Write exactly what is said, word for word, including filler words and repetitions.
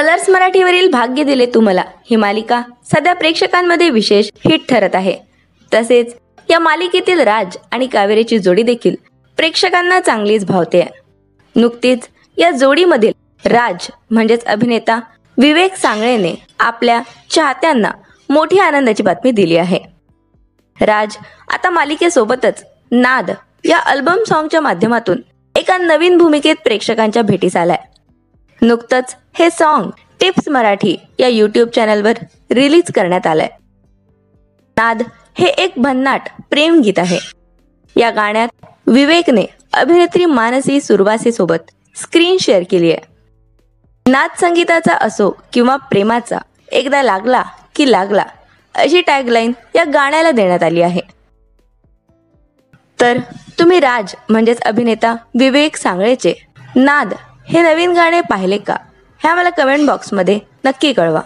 Colours मराठीवरील भाग्य दिले तुम्हाला ही मालिका सध्या प्रेक्षकांमध्ये विशेष हिट ठरत आहे। तसेच या मालिकेतील राज आणि कावेरीची जोडी देखील प्रेक्षकांना चांगलीच भावते। नुकतीच या जोडीमधील राज म्हणजेच अभिनेता विवेक सांगळेने आपल्या चाहत्यांना मोठी आनंदाची बातमी दिली आहे। राज आता मालिकेसोबतच नाद या अल्बम सॉन्गच्या माध्यमातून एका नवीन भूमिकेत प्रेक्षकांच्या भेटीस आलाय। नुकतच हे सॉन्ग टिप्स मराठी या यूट्यूब चॅनलवर रिलीज करण्यात आलंय। नाद हे एक भन्नाट प्रेम गीत आहे। या गाण्यात विवेकने अभिनेत्री मानसी सुरवासे सोबत स्क्रीन शेअर केली आहे। नाद संगीताचा असो किंवा प्रेमाचा, एकदा लागला की लागला अशी टॅगलाईन या गाण्याला देण्यात आली आहे। तर तुम्ही राज म्हणजेच अभिनेता विवेक सांगळेचे नाद हे नवीन गाणे पाहिले का, हे आम्हाला कमेंट बॉक्समध्ये नक्की कळवा।